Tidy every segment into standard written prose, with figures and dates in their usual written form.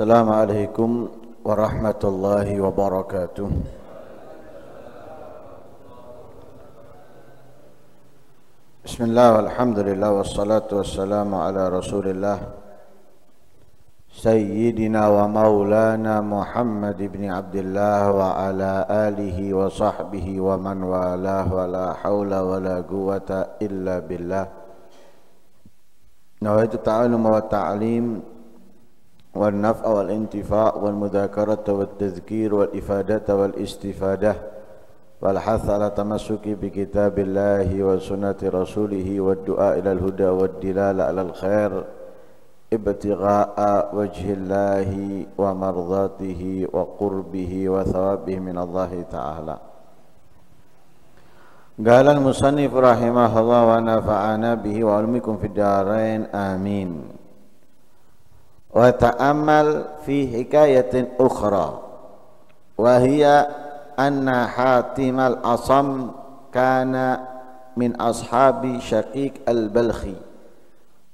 Assalamualaikum warahmatullahi wabarakatuh. Bismillah, alhamdulillah, wassalatu wassalamu ala rasulillah Sayyidina wa maulana Muhammad ibn Abdullah wa ala alihi wa sahbihi wa man walah wa la hawla wa la quwata illa billah. Nawaitu ta'alum wa ta'lim wa naf'a wal intifa' wal mudhakarata wal tazkir wal ifadata wal istifadah wal hath ala tamasuki bi kitabillahi wa sunnati rasulihi wa du'a ila al huda wa dilala ala al khair ibtigha'a wajhillahi wa mardatihi wa qurbihi wa thawabihi minallahi ta'ala. Galan musannif rahimahullah wa nafa'ana bihi wa ulmikum fid darain amin. Wa ta'ammal fi hikayatin ukhra wa hiya anna Hatim al-Asam kana min ashabi Syaqiq al-Balkhi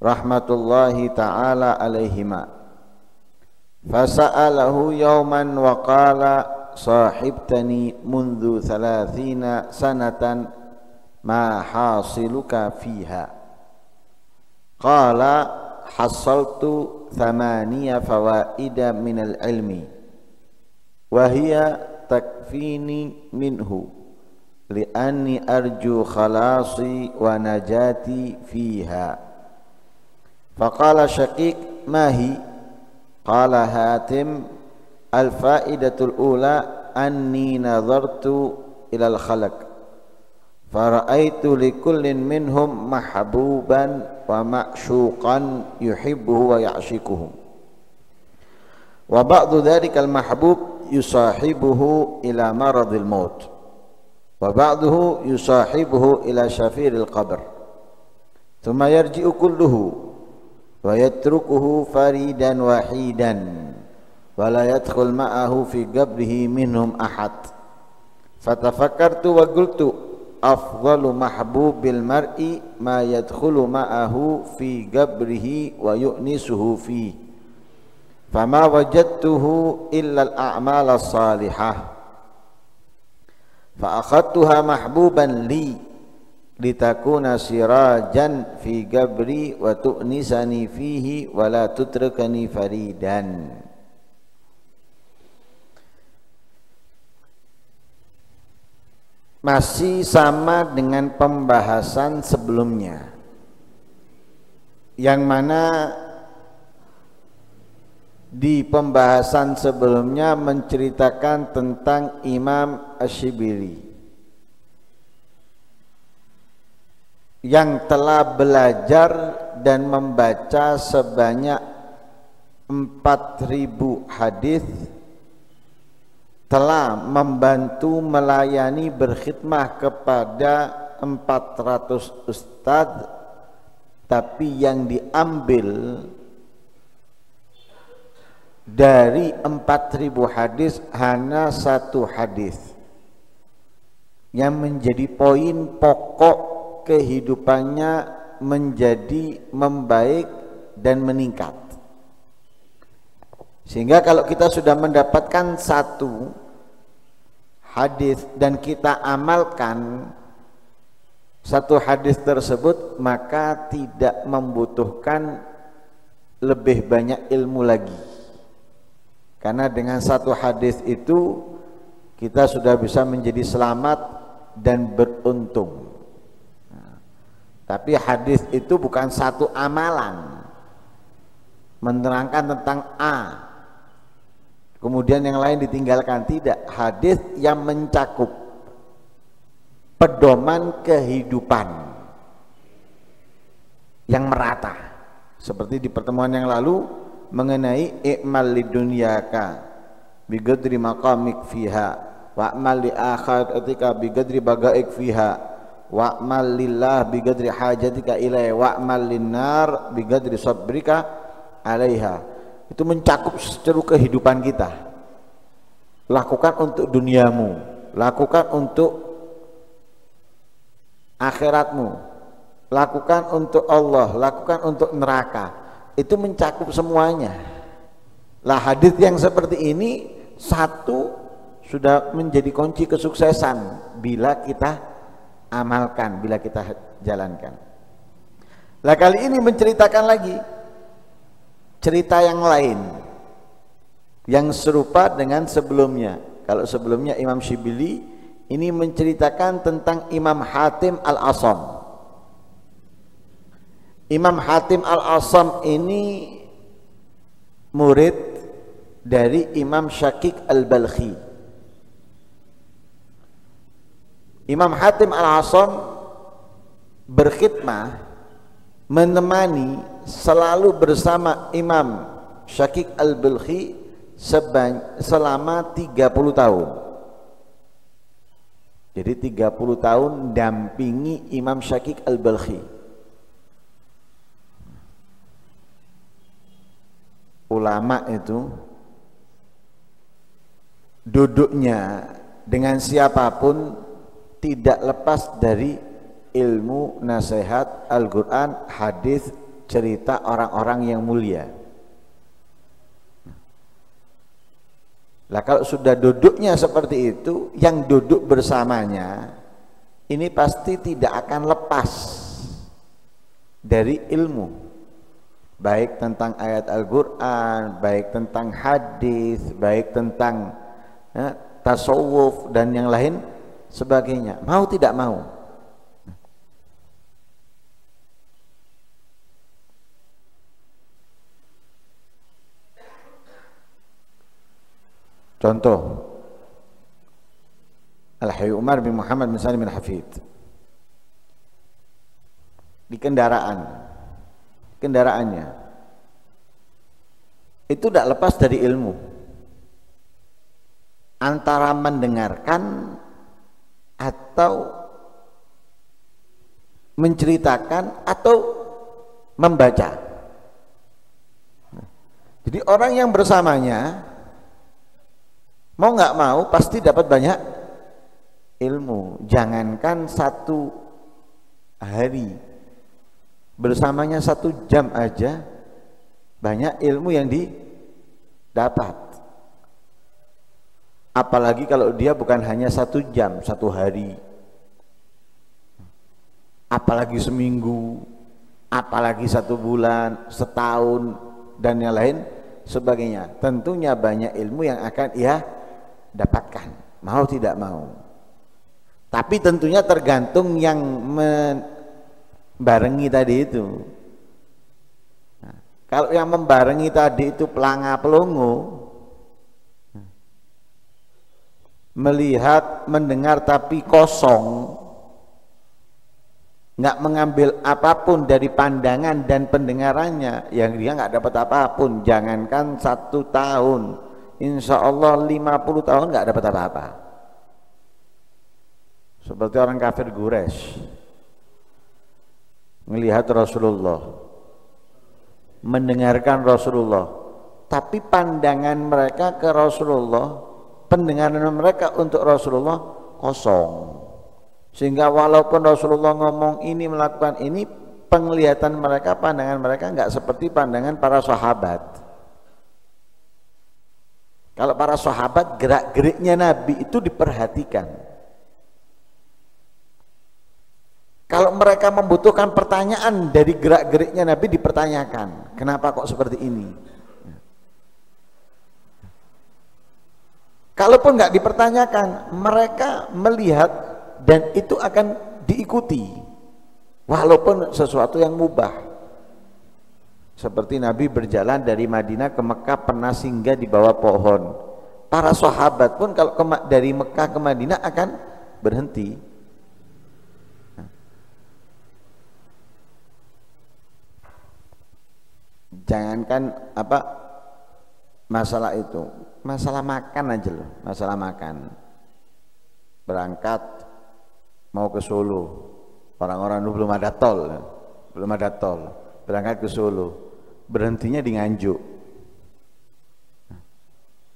rahmatullahi ta'ala alaihima. Fasa'alahu yawman wa qala sahibtani mundhu 30 sanatan ma hasiluka fiha. Qala hasaltu 8 fawaida minal ilmi wa hiya takfini minhu li'anni arju khalasi wa najati fiha. Faqala Syaqiq mahi? Qala Hatim al-fa'idatul ula anni nazartu ilal khalaq fara'aitu likullin minhum mahbuban wa ma'syuqan yuhibbuhu wa ya'shikuhu wa ba'du dzalikal mahbub yusahibuhu ila maradil maut wa ba'duhu yusahibuhu ila syafiril qabr thumma yarji'u kulluhu wa yatrukuhu faridan wahidan wa la yadkhul ma'ahu fi qabrihi minhum ahad. Fatafakkartu wa qultu afdalu mahbubil mar'i ma yadkhulu ma'ahu fi qabrihi wa yu'nisuhu fi fama wajadtuhu illa al-a'mal as-salihah fa akhadtuha mahbuban li litakuna sirajan fi gabri wa tu'nisani fihi wa la tutrukani faridan. Masih sama dengan pembahasan sebelumnya, yang mana di pembahasan sebelumnya menceritakan tentang Imam Asy-Syibili yang telah belajar dan membaca sebanyak 4.000 hadis, telah membantu melayani berkhidmah kepada 400 ustadz, tapi yang diambil dari 4.000 hadis hanya 1 hadis yang menjadi poin pokok kehidupannya menjadi membaik dan meningkat. Sehingga kalau kita sudah mendapatkan 1 hadis dan kita amalkan 1 hadis tersebut, maka tidak membutuhkan lebih banyak ilmu lagi, karena dengan 1 hadis itu kita sudah bisa menjadi selamat dan beruntung. Tapi hadis itu bukan satu amalan menerangkan tentang A kemudian yang lain ditinggalkan, tidak. Hadis yang mencakup pedoman kehidupan yang merata, seperti di pertemuan yang lalu mengenai i'mal lidunyaka bigadri maqamik fiha wa'mal li akhiratika bigadri bagaik fiha wa'mal lillah bigadri hajatika ilaihi wa'mal linnar bigadri sabrika alaiha. Itu mencakup seluruh kehidupan kita. Lakukan untuk duniamu, lakukan untuk akhiratmu, lakukan untuk Allah, lakukan untuk neraka. Itu mencakup semuanya. Lah hadis yang seperti ini satu sudah menjadi kunci kesuksesan bila kita amalkan, bila kita jalankan. Lah kali ini menceritakan lagi cerita yang lain yang serupa dengan sebelumnya. Kalau sebelumnya Imam Syibili ini menceritakan tentang Imam Hatim Al-Asam. Imam Hatim Al-Asam ini murid dari Imam Syaqiq Al-Balkhi. Imam Hatim Al-Asam berkhidmah, menemani, selalu bersama Imam Syaqiq Al-Balkhi selama 30 tahun. Jadi 30 tahun dampingi Imam Syaqiq Al-Balkhi. Ulama itu duduknya dengan siapapun tidak lepas dari ilmu, nasihat, Al-Quran, hadis, cerita orang-orang yang mulia. Lah kalau sudah duduknya seperti itu, yang duduk bersamanya ini pasti tidak akan lepas dari ilmu, baik tentang ayat Al-Quran, baik tentang hadis, baik tentang tasawuf dan yang lain sebagainya, mau tidak mau. Contoh Al-Hayy Umar bin Muhammad bin Salim bin Hafid di kendaraannya itu tidak lepas dari ilmu, antara mendengarkan atau menceritakan atau membaca. Jadi orang yang bersamanya mau nggak mau pasti dapat banyak ilmu. Jangankan satu hari, bersamanya satu jam aja banyak ilmu yang didapat, apalagi kalau dia bukan hanya satu jam, satu hari, apalagi seminggu, apalagi satu bulan, setahun dan yang lain sebagainya. Tentunya banyak ilmu yang akan ia dapatkan, mau tidak mau. Tapi tentunya tergantung yang barengi tadi itu. Nah, kalau yang membarengi tadi itu pelanga-pelongo, melihat, mendengar tapi kosong, nggak mengambil apapun dari pandangan dan pendengarannya, yang dia nggak dapat apapun. Jangankan satu tahun, insya Allah 50 tahun nggak dapat apa-apa. Seperti orang kafir Quraisy melihat Rasulullah, mendengarkan Rasulullah, tapi pandangan mereka ke Rasulullah, pendengaran mereka untuk Rasulullah kosong. Sehingga walaupun Rasulullah ngomong ini, melakukan ini, penglihatan mereka, pandangan mereka nggak seperti pandangan para sahabat. Kalau para sahabat gerak-geriknya Nabi itu diperhatikan. Kalau mereka membutuhkan pertanyaan dari gerak-geriknya Nabi, dipertanyakan, kenapa kok seperti ini? Kalaupun nggak dipertanyakan, mereka melihat dan itu akan diikuti, walaupun sesuatu yang mubah. Seperti Nabi berjalan dari Madinah ke Mekah pernah singgah di bawah pohon. Para sahabat pun kalau dari Mekah ke Madinah akan berhenti. Jangankan apa masalah itu, masalah makan aja loh, masalah makan. Berangkat mau ke Solo, orang-orang dulu belum ada tol, berangkat ke Solo, berhentinya di Nganjuk,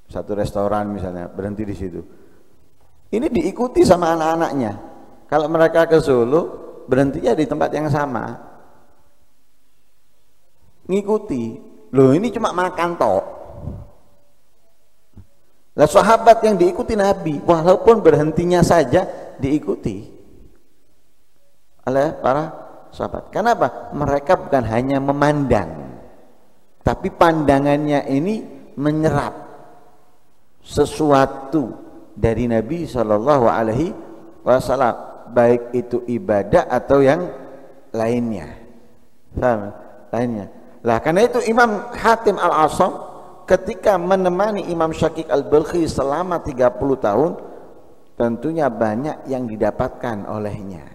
satu restoran misalnya, berhenti di situ. Ini diikuti sama anak-anaknya. Kalau mereka ke Solo, berhentinya di tempat yang sama. Ngikuti, loh ini cuma makan tok, Nah, sahabat yang diikuti Nabi, walaupun berhentinya saja diikuti oleh para sahabat. Kenapa? Mereka bukan hanya memandang, tapi pandangannya ini menyerap sesuatu dari Nabi Shallallahu Alaihi Wasallam, baik itu ibadah atau yang lainnya. Lah, karena itu Imam Hatim Al-Asam ketika menemani Imam Syaqiq Al-Balkhi selama 30 tahun, tentunya banyak yang didapatkan olehnya.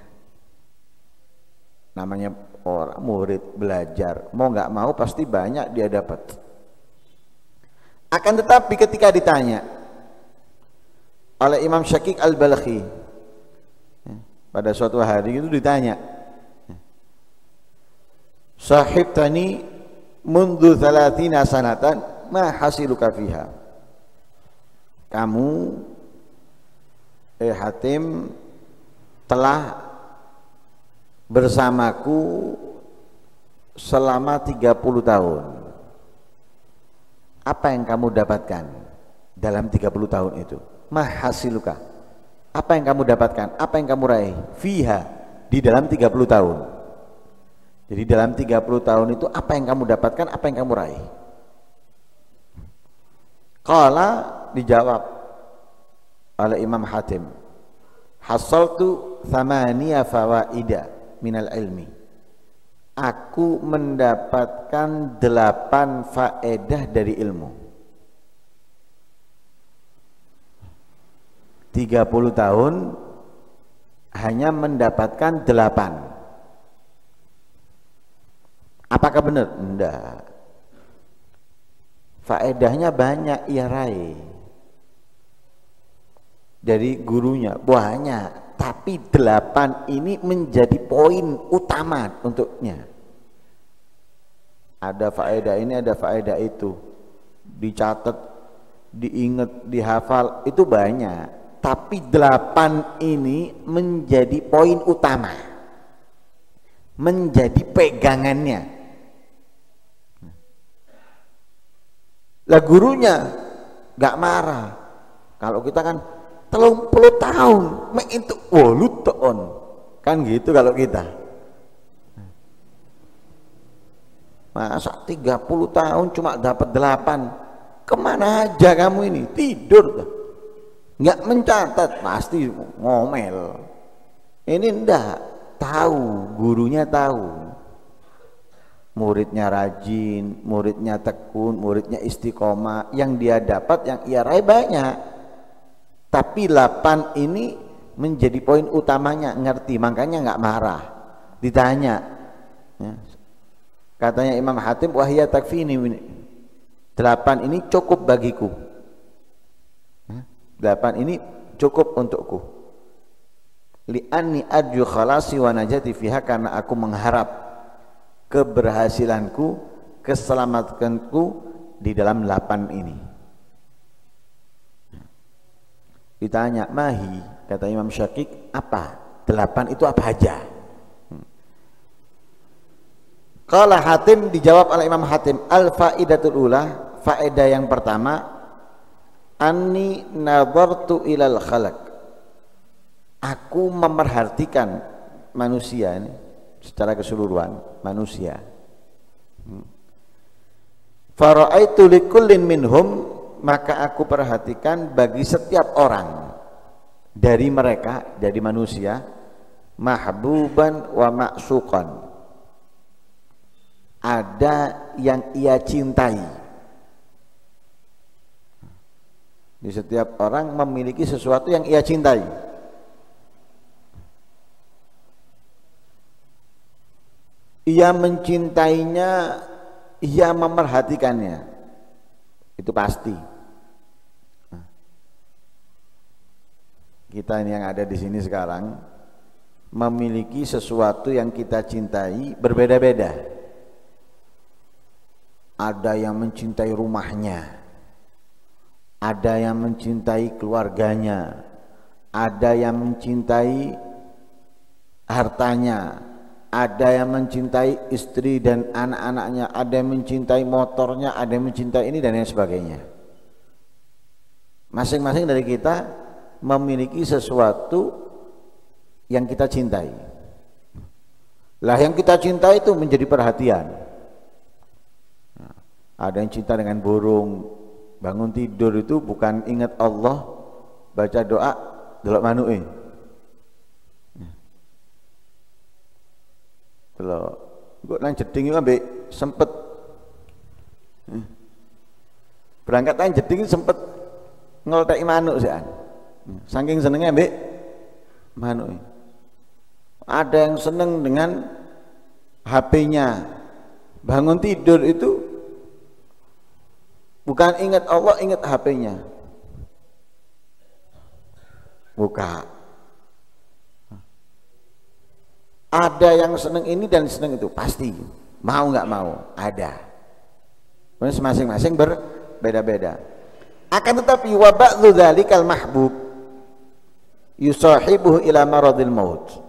Namanya orang murid belajar, mau nggak mau pasti banyak dia dapat. Akan tetapi ketika ditanya oleh Imam Syaqiq Al-Balkhi, pada suatu hari itu ditanya, "Sahib tani mundu 30 sanatan, ma hasiluka fiha?" Kamu Hatim telah bersamaku selama 30 tahun. Apa yang kamu dapatkan dalam 30 tahun itu? Ma hasiluka. Apa yang kamu dapatkan? Apa yang kamu raih? Fiha, di dalam 30 tahun. Jadi dalam 30 tahun itu apa yang kamu dapatkan? Apa yang kamu raih? Qala, dijawab oleh Imam Hatim, "Hasaltu thamaniya fawaida minal ilmi." Aku mendapatkan 8 faedah dari ilmu. 30 tahun hanya mendapatkan 8. Apakah benar? Enggak. Faedahnya banyak ia raih dari gurunya, banyak, tapi 8 ini menjadi poin utama untuknya. Ada faedah ini, ada faedah itu, dicatat, diingat, dihafal, itu banyak, tapi 8 ini menjadi poin utama, menjadi pegangannya. Lah gurunya gak marah. Kalau kita kan 30 tahun itu on, kan gitu kalau kita. Masa 30 tahun cuma dapat 8? Kemana aja kamu ini? Tidur nggak mencatat, pasti ngomel. Ini ndak, tahu gurunya, tahu muridnya rajin, muridnya tekun, muridnya istiqomah, yang dia dapat, yang ia raih banyak, tapi 8 ini menjadi poin utamanya, ngerti, makanya nggak marah. Ditanya, katanya Imam Hatim, "Wahya takfini, 8 ini cukup bagiku, 8 ini cukup untukku. Li'anni arju khalasi wa najati fiha, karena aku mengharap keberhasilanku, keselamatanku di dalam 8 ini." Ditanya, "Mahi," kata Imam Syaqiq, "apa? 8 itu apa aja?" Qala Hatim, dijawab oleh Imam Hatim, "Al-faidatul ula, faedah yang pertama, anni nadartu ilal khalaq. Aku memerhatikan manusia ini secara keseluruhan, manusia. Fara'aitu likullin minhum, maka aku perhatikan bagi setiap orang dari mereka, dari manusia, mahbuban wa ma'suqan, ada yang ia cintai." Di setiap orang memiliki sesuatu yang ia cintai. Ia mencintainya, ia memerhatikannya, itu pasti. Kita ini yang ada di sini sekarang memiliki sesuatu yang kita cintai berbeda-beda. Ada yang mencintai rumahnya, ada yang mencintai keluarganya, ada yang mencintai hartanya, ada yang mencintai istri dan anak-anaknya, ada yang mencintai motornya, ada yang mencintai ini dan lain sebagainya. Masing-masing dari kita memiliki sesuatu yang kita cintai. Lah yang kita cintai itu menjadi perhatian. Ada yang cinta dengan burung, bangun tidur itu bukan ingat Allah, baca doa, delok manuke. Delok kok nang jeding iku ambek sempet. Berangkat nang jeding sempet ngelteki manuk sekan. Saking senenge ambek manuke. Ada yang seneng dengan HP-nya. Bangun tidur itu bukan ingat Allah, ingat HP-nya. Buka. Ada yang seneng ini dan seneng itu, pasti. Mau nggak mau, ada. Masing-masing berbeda-beda. Akan tetapi wa ba'dzu dzalikal mahbub yusahibuhu ila maradil maut.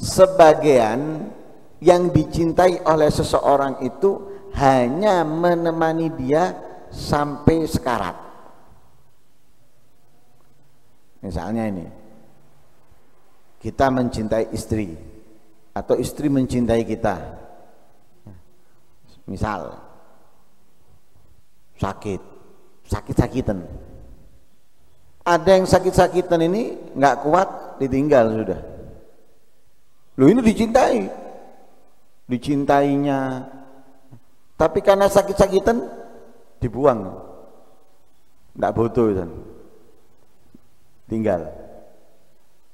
Sebagian yang dicintai oleh seseorang itu hanya menemani dia sampai sekarat. Misalnya ini, kita mencintai istri atau istri mencintai kita, misal sakit-sakitan, ada yang sakit-sakitan ini nggak kuat ditinggal sudah. Loh ini dicintai, dicintainya, tapi karena sakit-sakitan dibuang, tidak butuh, tinggal.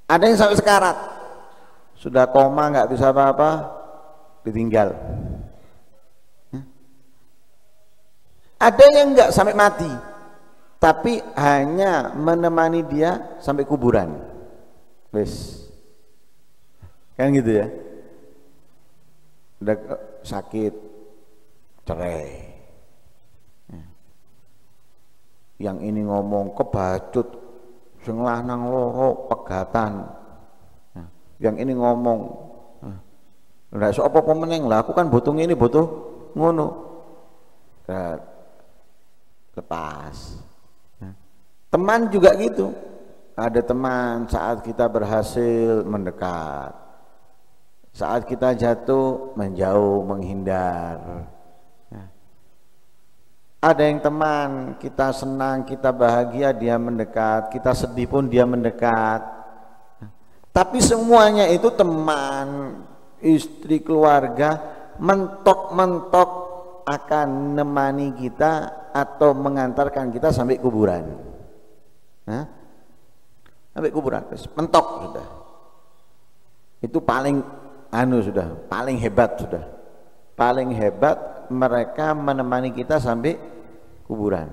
Ada yang sampai sekarat, sudah koma nggak bisa apa-apa, ditinggal. Ada yang nggak sampai mati, tapi hanya menemani dia sampai kuburan, wes. Kan gitu ya, udah sakit cerai, yang ini ngomong kebacut, sing lanang loro pegatan, yang ini ngomong ndak iso apa-apa meneng lah, aku kan butuh ini butuh ngono, lepas. Teman juga gitu, ada teman saat kita berhasil mendekat, saat kita jatuh menjauh menghindar. Ada yang teman kita senang, kita bahagia, dia mendekat, kita sedih pun dia mendekat. Tapi semuanya itu teman, istri, keluarga, mentok-mentok akan nemani kita atau mengantarkan kita sampai kuburan. Hah? Sampai kuburan, mentok sudah. Itu paling sudah paling hebat, sudah paling hebat, mereka menemani kita sampai kuburan.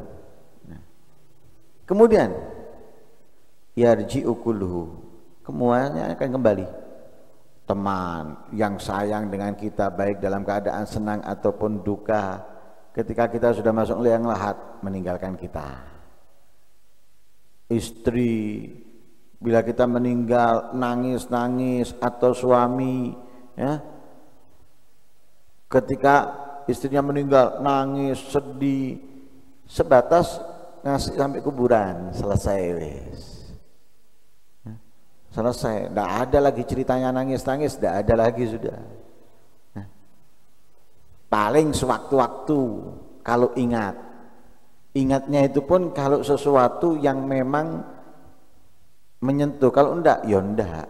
Nah, kemudian yarji'u kulluhu, kemuanya akan kembali. Teman yang sayang dengan kita baik dalam keadaan senang ataupun duka, ketika kita sudah masuk liang lahat meninggalkan kita. Istri bila kita meninggal nangis-nangis, atau suami, ya, ketika istrinya meninggal nangis sedih, sebatas ngasih sampai kuburan, selesai wis. Ya, selesai, tidak ada lagi ceritanya nangis-nangis, tidak ada lagi sudah. Ya, paling sewaktu-waktu kalau ingat, ingatnya itu pun kalau sesuatu yang memang menyentuh, kalau enggak ya enggak.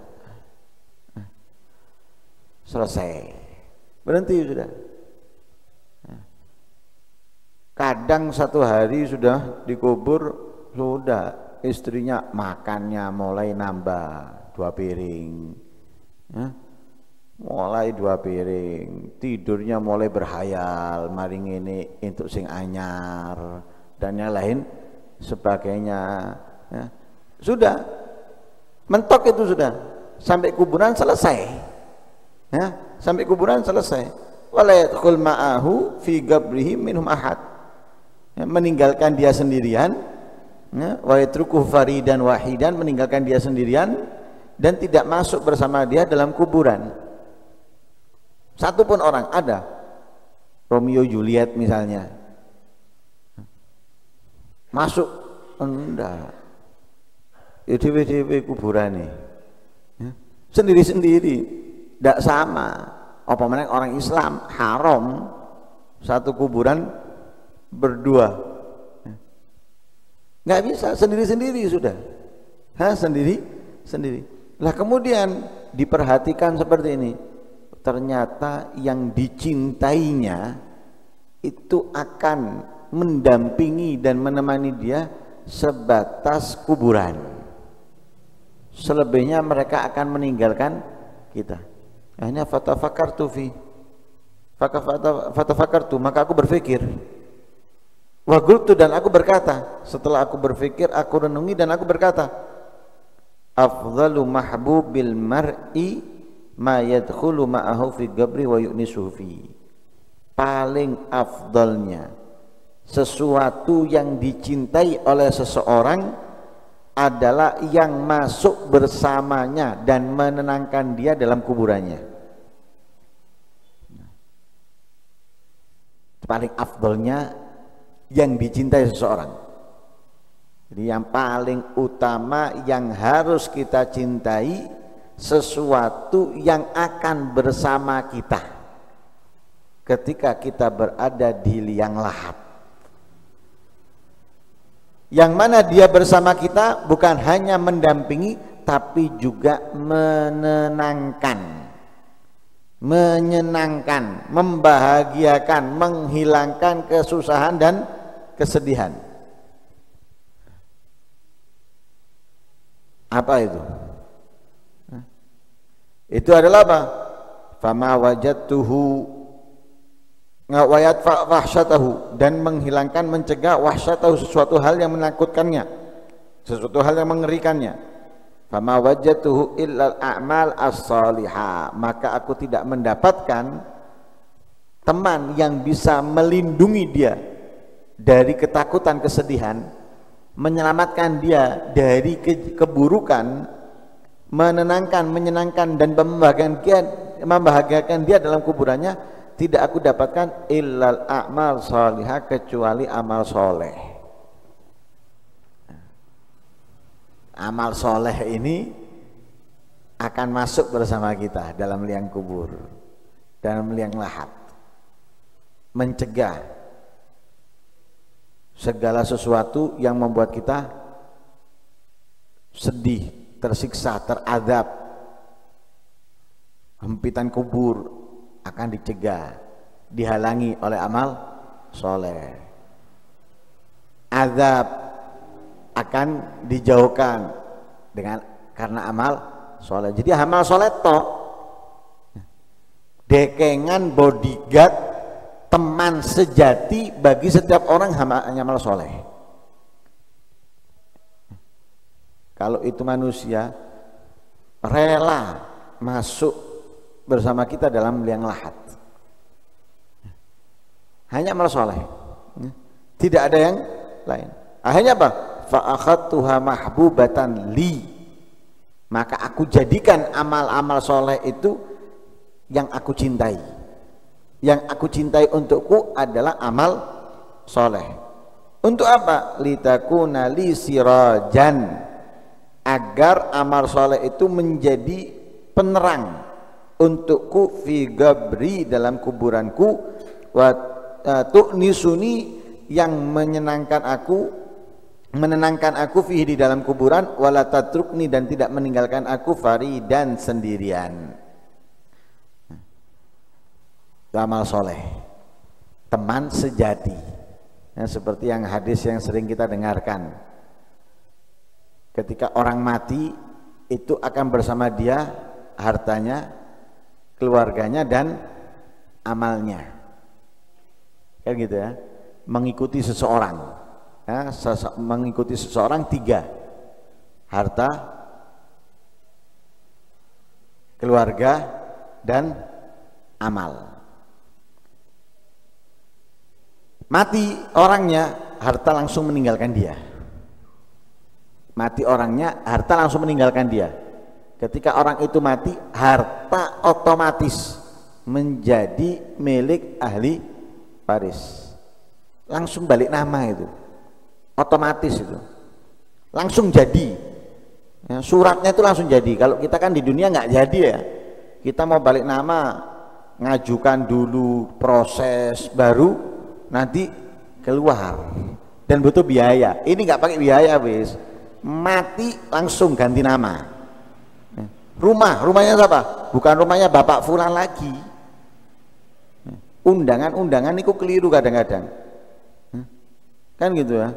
Selesai, berhenti sudah. Kadang satu hari sudah dikubur, sudah istrinya makannya mulai nambah 2 piring, mulai 2 piring, tidurnya mulai berhayal, maring ini untuk sing anyar dan yang lain sebagainya. Sudah mentok itu sudah sampai kuburan, selesai. Ya, sampai kuburan selesai. Wala yadkhul ma'ahu fi qabrihi minhum ahad. Meninggalkan dia sendirian, ya, wa yatrukuhu faridan wahidan, meninggalkan dia sendirian dan tidak masuk bersama dia dalam kuburan. Satu pun orang, ada Romeo Juliet misalnya. Masuk Enggak. Ya dewe-dewe kuburane. Ya. Sendiri-sendiri. Ndak sama. Apa meneh orang Islam haram satu kuburan berdua. Nggak bisa, sendiri-sendiri sudah. Hah, sendiri-sendiri. Lah kemudian diperhatikan seperti ini. Ternyata yang dicintainya itu akan mendampingi dan menemani dia sebatas kuburan. Selebihnya mereka akan meninggalkan kita. Akhirnya fatafakartu fi. Fatafakartu, maka aku berpikir. Wa qultu, dan aku berkata, setelah aku berpikir, aku renungi dan aku berkata, afdhalu mahbubil mar'i ma yadkhulu ma'ahu fi qabri wa yu'nisuhu fi. Paling afdalnya sesuatu yang dicintai oleh seseorang adalah yang masuk bersamanya dan menenangkan dia dalam kuburannya. Paling afdalnya yang dicintai seseorang. Jadi yang paling utama yang harus kita cintai sesuatu yang akan bersama kita ketika kita berada di liang lahat, yang mana dia bersama kita bukan hanya mendampingi tapi juga menenangkan, menyenangkan, membahagiakan, menghilangkan kesusahan dan kesedihan. Apa itu? Itu adalah apa? Fama wajadtuhu ngawayat wahsyatahu, dan menghilangkan, mencegah wahsyatahu, sesuatu hal yang menakutkannya, sesuatu hal yang mengerikannya. Fama wajadtuhu illal a'mal as-salihah, maka aku tidak mendapatkan teman yang bisa melindungi dia dari ketakutan, kesedihan, menyelamatkan dia dari keburukan, menenangkan, menyenangkan, dan membahagiakan dia dalam kuburannya. Tidak aku dapatkan illal a'mal salihah, kecuali amal soleh. Amal soleh ini akan masuk bersama kita dalam liang kubur, dalam liang lahat, mencegah segala sesuatu yang membuat kita sedih, tersiksa, teradab. Hempitan kubur akan dicegah, dihalangi oleh amal soleh. Azab akan dijauhkan dengan karena amal soleh. Jadi amal soleh tok dekengan, bodyguard, teman sejati bagi setiap orang hanya amal soleh. Kalau itu manusia rela masuk bersama kita dalam liang lahat, hanya amal soleh, tidak ada yang lain. Akhirnya apa? Fa'akhattuha mahbubatan li, maka aku jadikan amal-amal soleh itu yang aku cintai. Yang aku cintai untukku adalah amal soleh. Untuk apa? Litakuna li sirajan, agar amal soleh itu menjadi penerang untukku fi gabri, dalam kuburanku, wa tu'nisuni, yang menyenangkan aku, menenangkan aku fi, di dalam kuburan, wala tatrukni, dan tidak meninggalkan aku fari, dan sendirian. Amal soleh, teman sejati, seperti yang hadis yang sering kita dengarkan. Ketika orang mati itu akan bersama dia hartanya, keluarganya, dan amalnya. Kan gitu ya. Mengikuti seseorang, ya, mengikuti seseorang tiga: harta, keluarga, dan amal. Mati orangnya, harta langsung meninggalkan dia. Mati orangnya, harta langsung meninggalkan dia. Ketika orang itu mati, harta otomatis menjadi milik ahli waris. Langsung balik nama itu, otomatis itu. langsung jadi ya, suratnya itu langsung jadi. Kalau kita kan di dunia nggak jadi ya, kita mau balik nama ngajukan dulu proses baru nanti keluar dan butuh biaya. Ini nggak pakai biaya, wis mati langsung ganti nama. Rumahnya siapa? Bukan rumahnya Bapak Fulan lagi. Undangan-undangan itu keliru kadang-kadang kan gitu ya.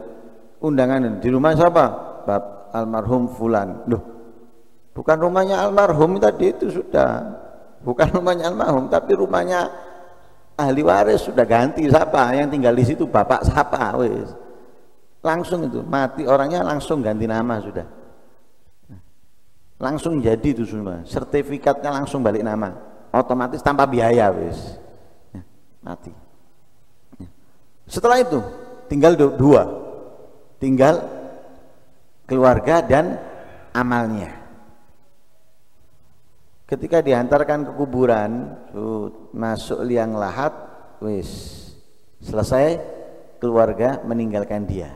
Undangan di rumah siapa? Bab almarhum Fulan. Loh, bukan rumahnya almarhum tadi itu sudah. Bukan rumahnya almarhum, tapi rumahnya ahli waris sudah ganti. Siapa yang tinggal di situ? Bapak siapa? Wis. Langsung itu mati orangnya, langsung ganti nama sudah. Langsung jadi itu semua. Sertifikatnya langsung balik nama. Otomatis tanpa biaya wis. Ya, mati. Ya. Setelah itu tinggal dua. Tinggal keluarga dan amalnya. Ketika diantarkan ke kuburan, masuk liang lahat, wis selesai, keluarga meninggalkan dia.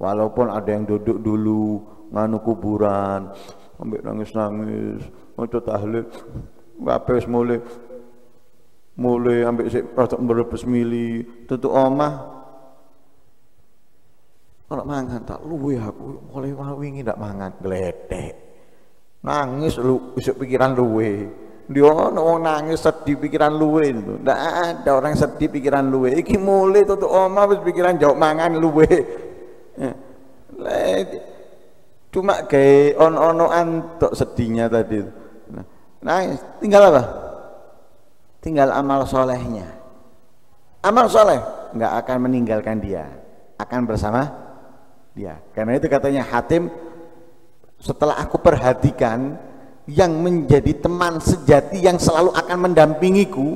Walaupun ada yang duduk dulu nganu kuburan, ambil nangis-nangis, mau tahlil, ngapes mulai ambil sepatok berbesmili, tutup omah. Kalau mangan tak luwih aku mulai wingi ndak mangan gledek. Nangis lu isuk pikiran luwe. Dia wong nangis sedih pikiran luwe itu. Ndak ada orang sedih pikiran luwe. Iki mulai tutuk omah wis pikiran jauh mangan luwe. Cuma gawe ono-onoan tok sedihnya tadi. Nah, tinggal apa? Tinggal amal solehnya. Amal soleh nggak akan meninggalkan dia. Akan bersama dia. Karena itu katanya Hatim, setelah aku perhatikan, yang menjadi teman sejati yang selalu akan mendampingiku,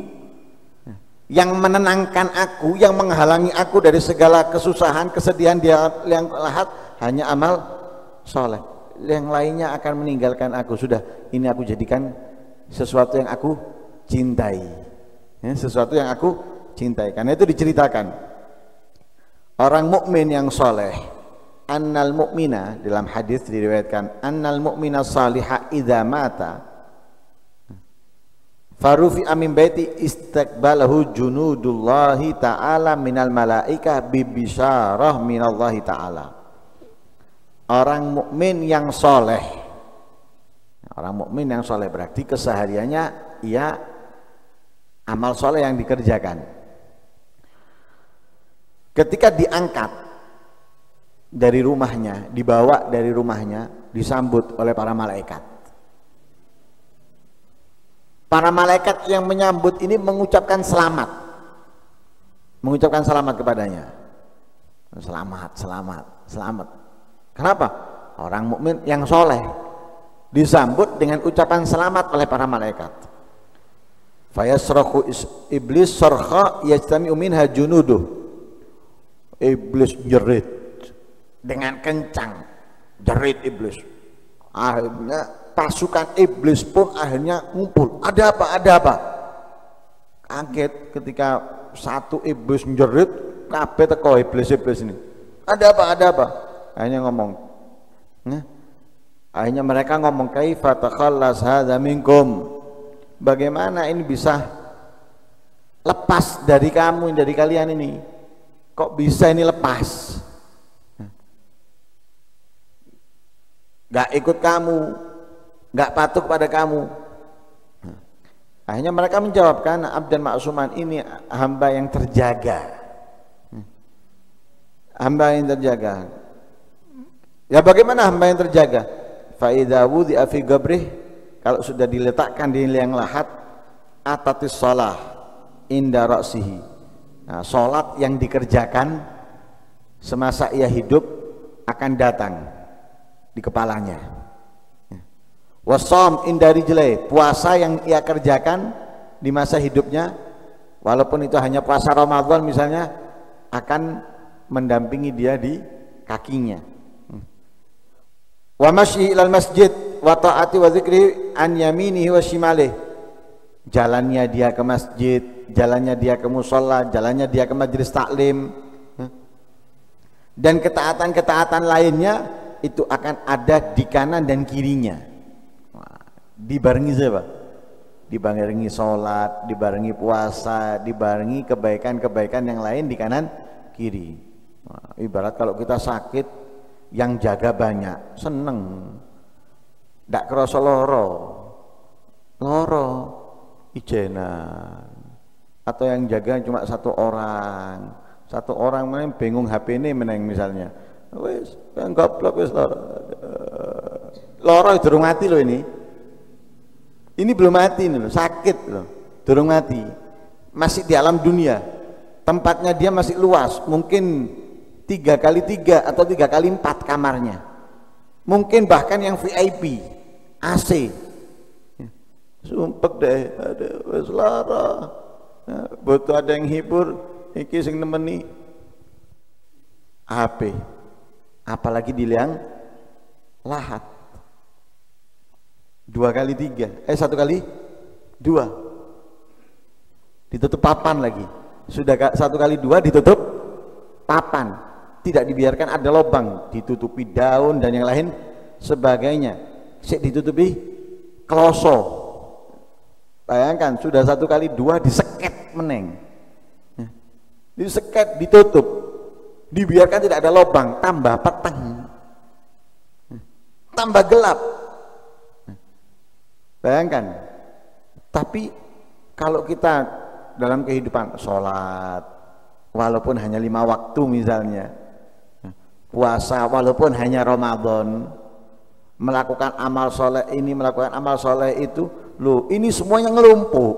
yang menenangkan aku, yang menghalangi aku dari segala kesusahan, kesedihan dia yang lahat, hanya amal soleh. Yang lainnya akan meninggalkan aku. Sudah, ini aku jadikan sesuatu yang aku cintai, ya, sesuatu yang aku cintai. Karena itu diceritakan orang mukmin yang soleh, annal mukmina, dalam hadis diriwayatkan, annal mukmina salihah idza mata farufi amin baiti istaqbalahu junudullahi ta'ala minal malaika bibisyarah minallahi ta'ala. Orang mukmin yang soleh, orang mukmin yang soleh berarti kesehariannya ia amal soleh yang dikerjakan. Ketika diangkat dari rumahnya, dibawa dari rumahnya, disambut oleh para malaikat. Para malaikat yang menyambut ini mengucapkan selamat. Mengucapkan selamat kepadanya. Selamat, selamat, selamat. Kenapa? Orang mukmin yang soleh disambut dengan ucapan selamat oleh para malaikat. Fayasrohu iblis sorkha yajtami'u minha junuduh. Iblis jerit dengan kencang, jerit iblis. Akhirnya pasukan iblis pun akhirnya ngumpul. Ada apa? Ada apa? Kaget ketika satu iblis jerit, kabeh teko iblis-iblis ini. Ada apa? Ada apa? Akhirnya ngomong. Nah, akhirnya mereka ngomong, kaifa takhallas hadza minkum? Bagaimana ini bisa lepas dari kamu, dari kalian ini? Kok bisa ini lepas? Gak ikut kamu, gak patuh pada kamu. Akhirnya mereka menjawabkan, abdan maksuman, ini hamba yang terjaga. Hamba yang terjaga. Ya bagaimana hamba yang terjaga? Fa'idha wudhi'a fi gabrih, kalau sudah diletakkan di liang lahat, atatis shalah inda ra'sihi. Nah, sholat yang dikerjakan semasa ia hidup akan datang di kepalanya. Wasom indari jelai, puasa yang ia kerjakan di masa hidupnya, walaupun itu hanya puasa Ramadan misalnya, akan mendampingi dia di kakinya. Wa masyi ilal masjid wa ta'ati wa zikri an yaminihi wa shimalih. Jalannya dia ke masjid, jalannya dia ke musola, jalannya dia ke majelis taklim, dan ketaatan-ketaatan lainnya itu akan ada di kanan dan kirinya. Dibarengi siapa? Dibarengi sholat, dibarengi puasa, dibarengi kebaikan-kebaikan yang lain di kanan kiri. Ibarat kalau kita sakit yang jaga banyak, seneng, ndak kerasa loro, loro ijenan. Atau yang jaga cuma satu orang main bingung HP ini meneng misalnya, wes yang goblok wes loro durung mati loh ini belum mati nih loh, sakit loh, durung mati, masih di alam dunia, tempatnya dia masih luas, mungkin 3x3 atau 3x4 kamarnya, mungkin bahkan yang VIP, AC, sumpek deh, ada wes lara. Nah, butuh ada yang hibur, iki sing nemeni HP, apalagi di liang lahat 1x2 ditutup papan lagi, sudah 1x2 ditutup papan, tidak dibiarkan ada lubang, ditutupi daun dan yang lain sebagainya, ditutupi kloso. Bayangkan sudah 1x2 diseket meneng, diseket, ditutup, dibiarkan tidak ada lubang, tambah peteng, tambah gelap. Bayangkan. Tapi kalau kita dalam kehidupan sholat walaupun hanya 5 waktu misalnya, puasa walaupun hanya Ramadan, melakukan amal soleh ini, melakukan amal soleh itu, loh, ini semuanya ngelumpuk.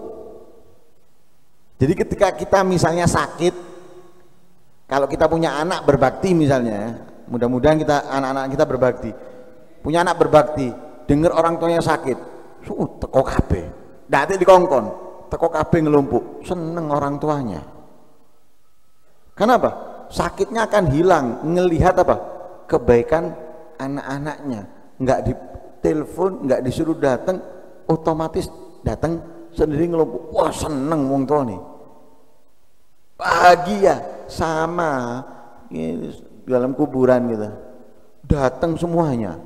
Jadi ketika kita misalnya sakit, kalau kita punya anak berbakti misalnya, mudah-mudahan kita anak-anak kita berbakti, punya anak berbakti, dengar orang tuanya sakit, teko kabeh, dadi dikongkon, teko kabeh ngelumpuk, seneng orang tuanya. Kenapa? Sakitnya akan hilang, ngelihat apa? Kebaikan anak-anaknya, nggak ditelepon, nggak disuruh datang, otomatis datang sendiri ngelompok. Wah, seneng wong tuwa nih, bahagia, sama ini, dalam kuburan gitu datang semuanya,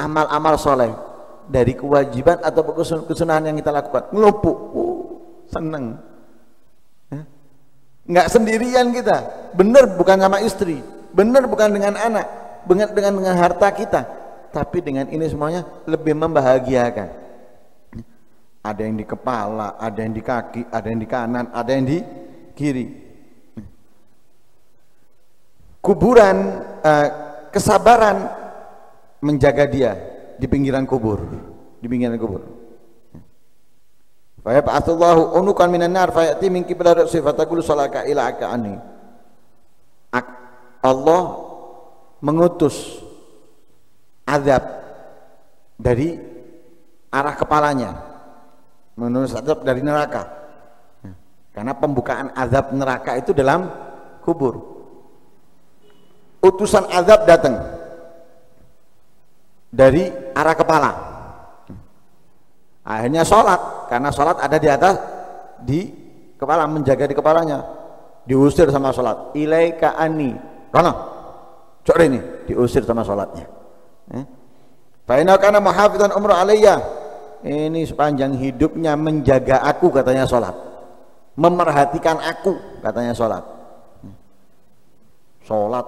amal-amal soleh dari kewajiban atau kesunahan yang kita lakukan ngelompok, seneng. Nggak sendirian kita, bener bukan sama istri, bener bukan dengan anak, bener dengan harta kita, tapi dengan ini semuanya lebih membahagiakan. Ada yang di kepala, ada yang di kaki, ada yang di kanan, ada yang di kiri. Kuburan, kesabaran menjaga dia di pinggiran kubur, di pinggiran kubur. Fa yab'atsullahu unukan minan nar fa ya'ti min qibla sifatakul salaka ila akani. Allah mengutus azab dari arah kepalanya, menurut azab dari neraka, karena pembukaan azab neraka itu dalam kubur. Utusan azab datang dari arah kepala, akhirnya sholat, karena sholat ada di atas, di kepala, menjaga di kepalanya, diusir sama sholat, ilaika ani rono cok ini, diusir sama sholatnya. Faina kana muhafizan umru alayya, ini sepanjang hidupnya menjaga aku katanya sholat, memerhatikan aku katanya sholat, sholat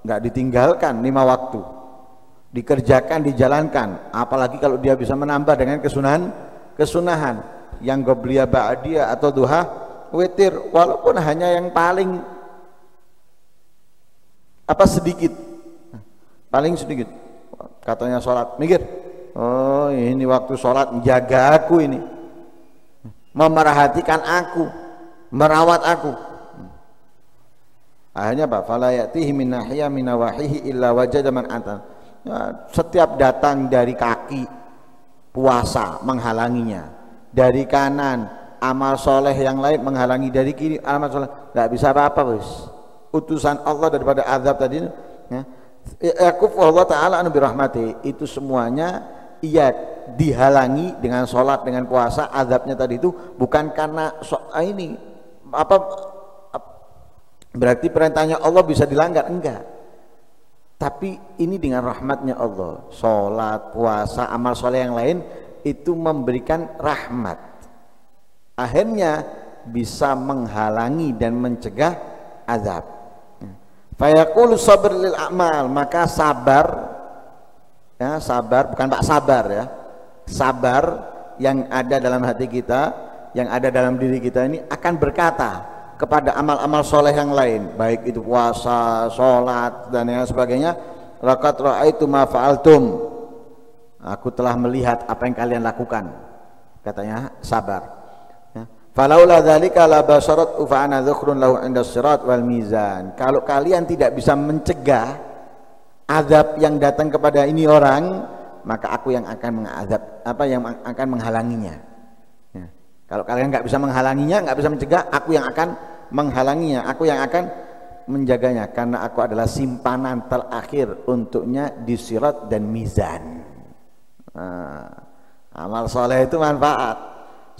nggak ditinggalkan, 5 waktu dikerjakan, dijalankan, apalagi kalau dia bisa menambah dengan kesunahan, kesunahan yang qobliyah ba'diyah atau duha witir, walaupun hanya yang paling apa sedikit, paling sedikit katanya sholat, mikir, oh ini waktu sholat, menjaga aku ini, memerhatikan aku, merawat aku. Akhirnya Pak, falayatihi min nahya min nawahihi illa wajada man atan. Setiap datang dari kaki puasa menghalanginya, dari kanan amal soleh yang lain menghalangi, dari kiri amal soleh, nggak bisa apa-apa wis. Utusan Allah daripada azab tadi, ya. Yakufu Allah Ta'ala anu birahmati, itu semuanya ia dihalangi dengan sholat, dengan puasa. Azabnya tadi itu bukan karena ini apa Berarti perintahnya Allah bisa dilanggar? Enggak. Tapi ini dengan rahmatnya Allah. Sholat, puasa, amal soleh yang lain itu memberikan rahmat. Akhirnya bisa menghalangi dan mencegah azab. Fayaqulu sabr lil a'mal, maka sabar, ya sabar, bukan Pak sabar ya. Sabar yang ada dalam hati kita, yang ada dalam diri kita ini akan berkata kepada amal-amal soleh yang lain, baik itu puasa, sholat dan yang sebagainya. Laqad ra'aitu ma fa'altum, aku telah melihat apa yang kalian lakukan, katanya sabar. Falaula dzalika la basarat ufa'ana dzikhrun lahu 'inda sirat wal mizan. Kalau kalian tidak bisa mencegah azab yang datang kepada ini orang, maka aku yang akan mengazab, apa yang akan menghalanginya. Ya. Kalau kalian nggak bisa menghalanginya, nggak bisa mencegah, aku yang akan menghalanginya, aku yang akan menjaganya, karena aku adalah simpanan terakhir untuknya di sirat dan mizan. Nah, amal soleh itu manfaat.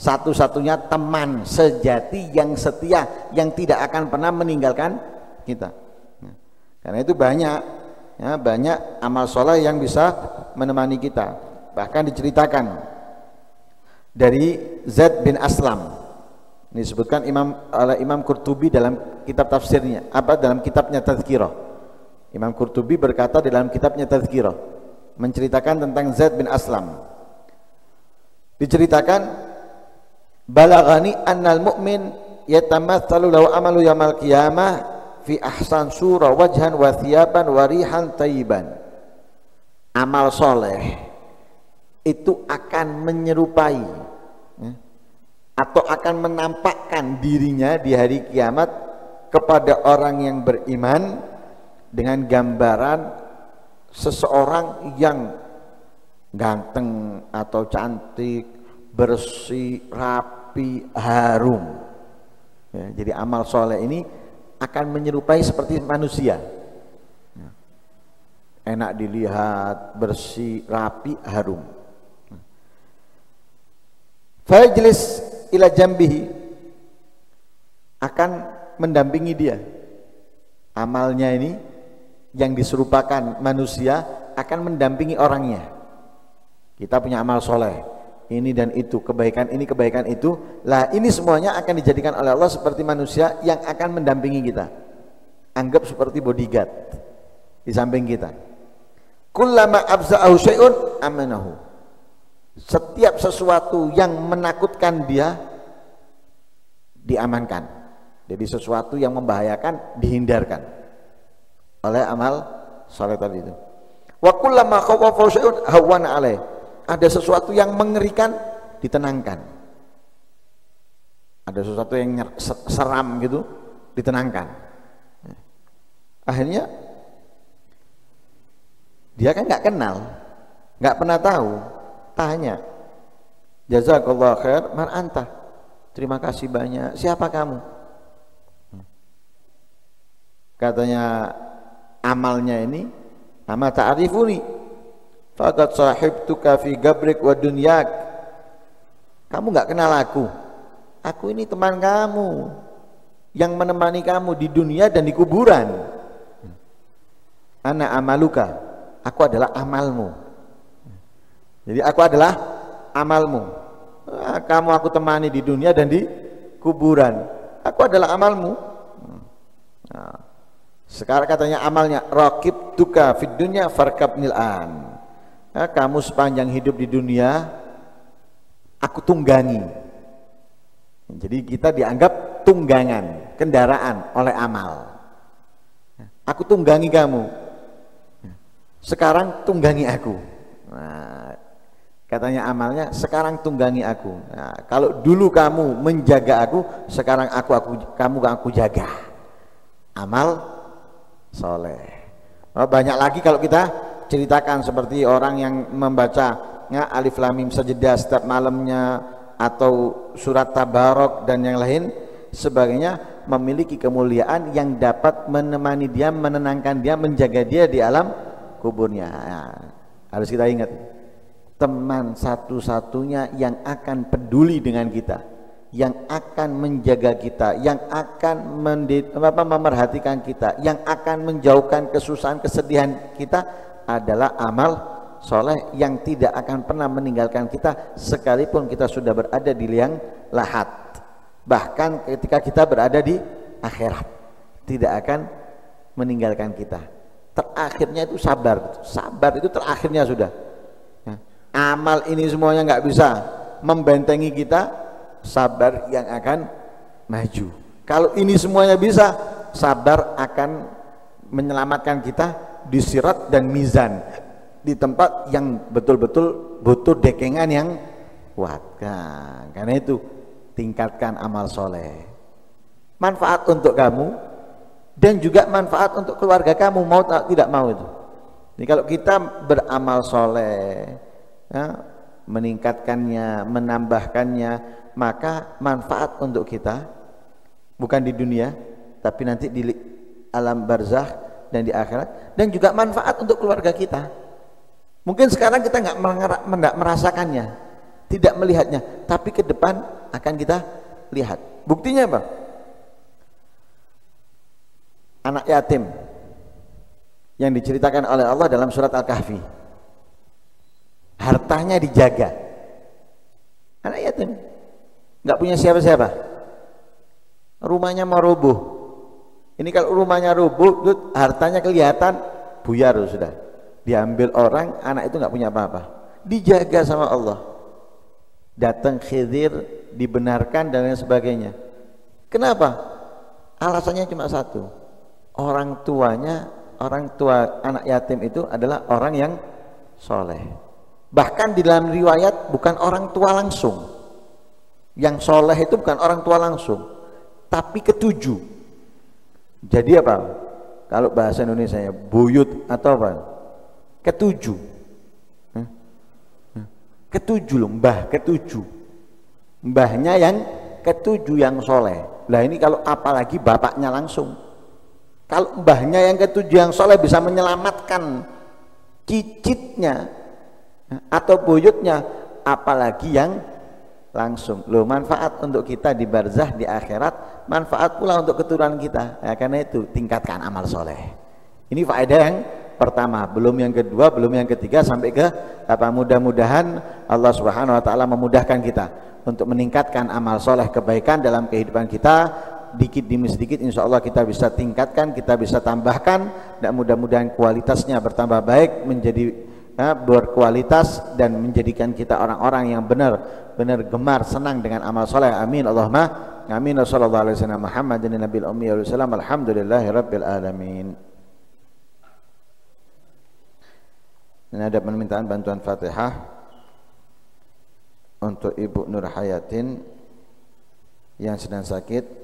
Satu-satunya teman sejati yang setia, yang tidak akan pernah meninggalkan kita. Karena itu banyak, ya, banyak amal soleh yang bisa menemani kita. Bahkan diceritakan dari Zaid bin Aslam, ini disebutkan oleh Imam Qurtubi dalam kitab tafsirnya, dalam kitabnya Tazkirah. Imam Qurtubi berkata dalam kitabnya Tazkirah, menceritakan tentang Zaid bin Aslam. Diceritakan, balaghani annal mu'min yatamatsalu law amalu yaumil qiyamah fi ahsan surah wajhan wa thiyaban wa rihan thayyiban. Amal soleh itu akan menyerupai atau akan menampakkan dirinya di hari kiamat kepada orang yang beriman dengan gambaran seseorang yang ganteng atau cantik, bersih, rapi, harum. Ya, jadi amal soleh ini akan menyerupai seperti manusia. Ya. Enak dilihat, bersih, rapi, harum. Fajlis ila jambihi, akan mendampingi dia. Amalnya ini yang diserupakan manusia akan mendampingi orangnya. Kita punya amal soleh. Ini dan itu, kebaikan ini, kebaikan itu. Lah ini semuanya akan dijadikan oleh Allah seperti manusia yang akan mendampingi kita. Anggap seperti bodyguard di samping kita. Kullama abza'ahu syai'un amanahu. Setiap sesuatu yang menakutkan dia diamankan. Jadi sesuatu yang membahayakan dihindarkan oleh amal saleh tadi itu. Wa kullama khawafa syai'un hawana 'alaihi. Ada sesuatu yang mengerikan ditenangkan, ada sesuatu yang seram gitu ditenangkan. Akhirnya dia kan nggak kenal, nggak pernah tahu. Tanya, jazakallah khair, man anta, terima kasih banyak, siapa kamu? Katanya amalnya ini, ama ta'arifuni faqad sahibtuka fi gabrik wa dunyak. Kamu nggak kenal aku. Aku ini teman kamu yang menemani kamu di dunia dan di kuburan. Ana amaluka, aku adalah amalmu. Jadi aku adalah amalmu. Kamu aku temani di dunia dan di kuburan. Aku adalah amalmu. Nah, sekarang katanya amalnya raqibtuka fid dunya farkabnil an. Ya, kamu sepanjang hidup di dunia aku tunggangi. Jadi kita dianggap tunggangan, kendaraan oleh amal. Aku tunggangi kamu, sekarang tunggangi aku. Nah, katanya amalnya, sekarang tunggangi aku. Nah, kalau dulu kamu menjaga aku, sekarang kamu jaga. Amal soleh. Oh, banyak lagi kalau kita ceritakan, seperti orang yang membaca alif lam mim sajadah setiap malamnya, atau surat tabarok dan yang lain sebagainya, memiliki kemuliaan yang dapat menemani dia, menenangkan dia, menjaga dia di alam kuburnya. Nah, harus kita ingat, teman satu-satunya yang akan peduli dengan kita yang akan menjaga kita, yang akan memerhatikan kita, yang akan menjauhkan kesusahan, kesedihan kita adalah amal soleh yang tidak akan pernah meninggalkan kita sekalipun kita sudah berada di liang lahat. Bahkan ketika kita berada di akhirat tidak akan meninggalkan kita. Terakhirnya itu sabar, sabar itu terakhirnya sudah. Amal ini semuanya nggak bisa membentengi kita, sabar yang akan maju. Kalau ini semuanya bisa, sabar akan menyelamatkan kita di sirat dan mizan, di tempat yang betul-betul butuh dekengan yang kuat. Nah, karena itu tingkatkan amal soleh, manfaat untuk kamu dan juga manfaat untuk keluarga kamu, mau tidak mau itu. Jadi kalau kita beramal soleh ya, meningkatkannya, menambahkannya, maka manfaat untuk kita bukan di dunia tapi nanti di alam barzakh dan di akhirat, dan juga manfaat untuk keluarga kita. Mungkin sekarang kita nggak merasakannya, tidak melihatnya, tapi ke depan akan kita lihat. Buktinya apa? Anak yatim yang diceritakan oleh Allah dalam surat Al-Kahfi, hartanya dijaga. Anak yatim nggak punya siapa-siapa, rumahnya mau roboh. Ini kalau rumahnya roboh, hartanya kelihatan buyar sudah, diambil orang. Anak itu nggak punya apa-apa, dijaga sama Allah. Datang Khidir, dibenarkan dan lain sebagainya. Kenapa? Alasannya cuma satu, orang tuanya, orang tua anak yatim itu adalah orang yang soleh. Bahkan di dalam riwayat bukan orang tua langsung. Yang soleh itu bukan orang tua langsung, tapi ketujuh. Jadi apa? Kalau bahasa Indonesia ya, buyut atau apa? Ketujuh. Ketujuh loh, mbah ketujuh. Mbahnya yang ketujuh yang soleh. Lah ini kalau apalagi bapaknya langsung. Kalau mbahnya yang ketujuh yang soleh bisa menyelamatkan cicitnya atau buyutnya, apalagi yang langsung. Loh, manfaat untuk kita di barzah, di akhirat, manfaat pula untuk keturunan kita. Ya, karena itu tingkatkan amal soleh. Ini faedah yang pertama, belum yang kedua, belum yang ketiga, sampai ke apa, mudah-mudahan Allah Subhanahu wa taala memudahkan kita untuk meningkatkan amal soleh, kebaikan dalam kehidupan kita. Dikit demi sedikit insya Allah kita bisa tingkatkan, kita bisa tambahkan, dan mudah-mudahan kualitasnya bertambah baik, menjadi berkualitas dan menjadikan kita orang-orang yang benar-benar gemar senang dengan amal soleh. Amin Allahumma amin. Sallallahu alaihi wasallam Muhammadin nabil ummi wa sallam. Alhamdulillahirabbil alamin. Dan ada permintaan bantuan Fatihah untuk Ibu Nur Hayatin yang sedang sakit.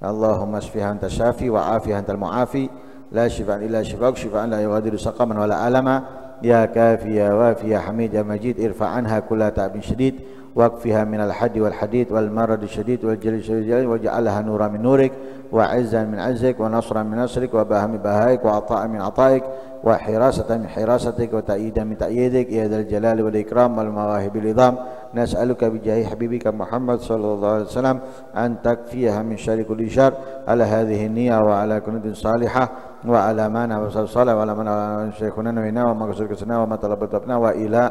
Allahumma shfiha anta syafi wa afiha antal muafi, la shifaan illa shifaak, shifaan la yughadiru saqaman wala alama. Ya kafi ya wafi ya hamid ya majid, irfa'anha kulla ta'bin syadid, waqfiha minal hadi wal hadid wal marad syadid wal jalil syadid, waja'alha nuran min nurik wa 'izzan min 'izzik wa nasran min nasrik wa bahami bahaik wa 'ata'an min 'ata'ik wa hirasatan min hirasatik wa ta'idan min ta'idik ya dzal jalali wal ikram wal mawahibil idham. Nas'aluka bi jahi habibika Muhammad sallallahu alaihi wasallam an takfiha min syarri kulli syarr ala hadhihi niyya wa ala kunudin salihah wa alamana wa sallallahu wa alamana wa syekhunana wa inna wa maqsud kesana wa matalabatabna wa ila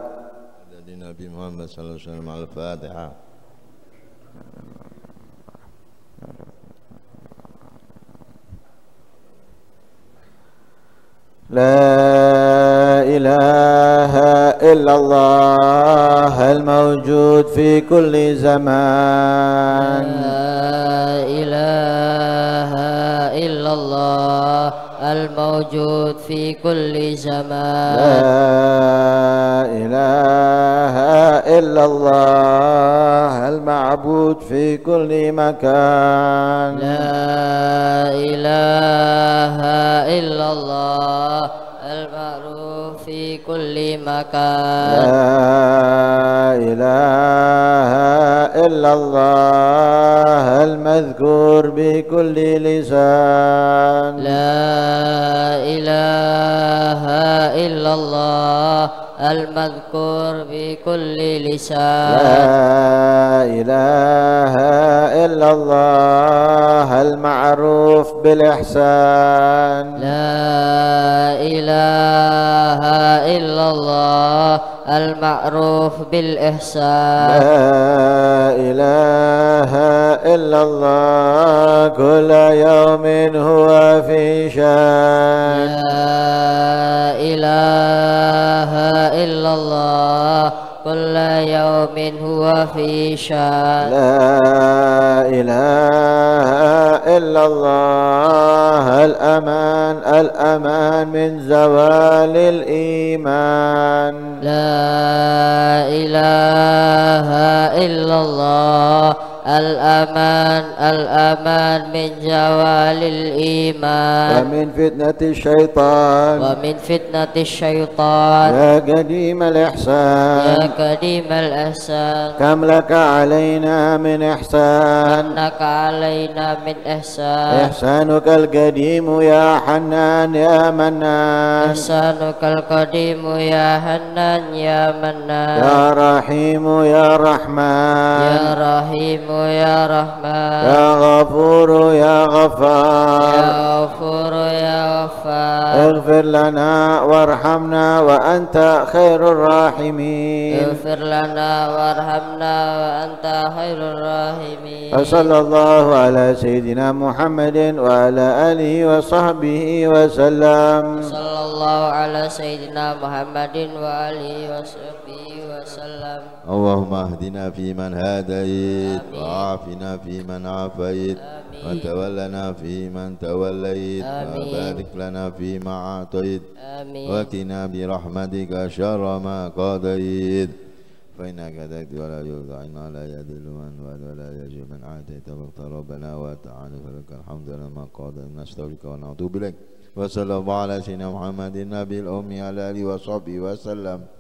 dari Nabi Muhammad sallallahu alaihi wasallam. Al-Fatihah. La ilaha illallah al-mawjud fi kulli zaman. La ilaha illallah الموجود في كل زمان. لا إله إلا الله المعبود في كل مكان. لا إله إلا الله المعروف في كل مكان. لا إله إلا الله المذكور بكل لسان. لا إله إلا الله al-madhkur bi kulli lisan. La ilaha illallah al-ma'ruf bil-ihsan. La ilaha illallah al-ma'ruf bil-ihsan. La ilaha illallah kulla yawmin huwa fi shan. La ilaha illallah kulla yawmin huwa fi shan. La ilaha illallah al-aman min zawalil iman. La ilaha illallah al-aman min zawalil iman. Wa min fitnati syaitan. Wa min fitnati syaitan. Ya qadim al-ihsan. Ya qadim al-ihsan. Kam laka alayna min ihsan. Kam laka alayna min ihsan. Ihsanuka al-qadimu ya hannan ya mannan. Ihsanuka al-qadimu ya hannan ya mannan. Ya rahimu ya rahman. Ya rahimu ya rahman. Ya ghafur ya ghafar. Ya ghafur ya ghafar. Ighfir lana warhamna wa anta khairur rahimin. Ighfir lana warhamna wa anta khairur rahimin. Wa sallallahu ala sayyidina Muhammadin wa ala alihi wa sahbihi wa sallam. Sallallahu ala sayyidina Muhammadin wa alihi wa sahbihi wa sallam. Allahumma ahdina fi man hadait, وعافنا في من عافيت، وتولنا في من توليت، وبارك لنا فيما أعطيت، وقنا برحمتك شر ما قضيت، فإنك تقضي ولا يقضى عنا لا يذل من والى ولا يجوع من عاديت، ربنا وتعالى فلك الحمد لما قضيت، نستغفرك ونتوب إليك، وصلى الله على سيدنا محمد النبي الأمي على آله وصحبه وسلم.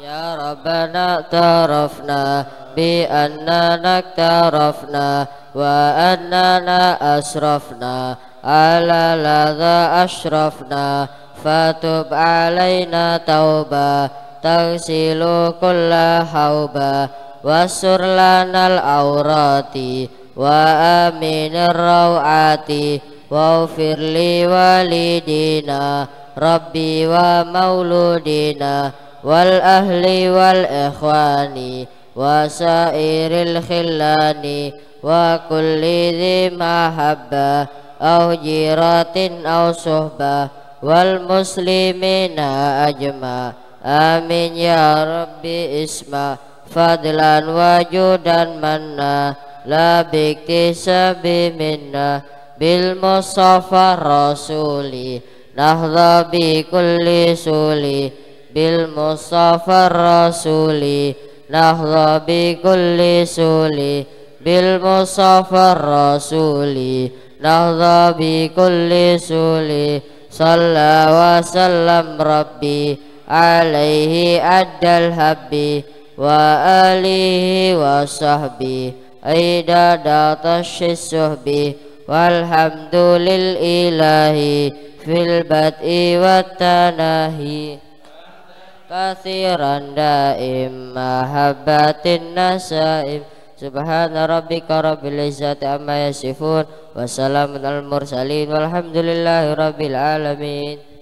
Ya Rabbana tarafna bi annana tarafna wa annana asrafna ala ladha ashrafna fatub alaina tauba tagsilu kulla hauba wasur lanal aurati wa aminir rawati waghfir li walidina rabbi wa mauludina wal ahli wal ikhwani wa sairil khillani wa kulli dhi mahabba aw jiratin aw suhbah wal muslimina ajma amin ya rabbi isma fadlan wajudan manna la biktisabi minna bil mustafa rasuli nahdha bi kulli suli bil mustafa rasuli nahdha bi kulli suli bil mustafa rasuli nahdha bi kulli suli salla wa sallam rabbi alaihi addal habbi wa alihi wa sahbihi aida datashish suhbi walhamdulil ilahi fil bad'i wat tanahi kathiran da'im mahabbatin nasa'im subhana rabbika rabbil izzati amma yasifun wa salamun al mursalin walhamdulillahi rabbil alamin.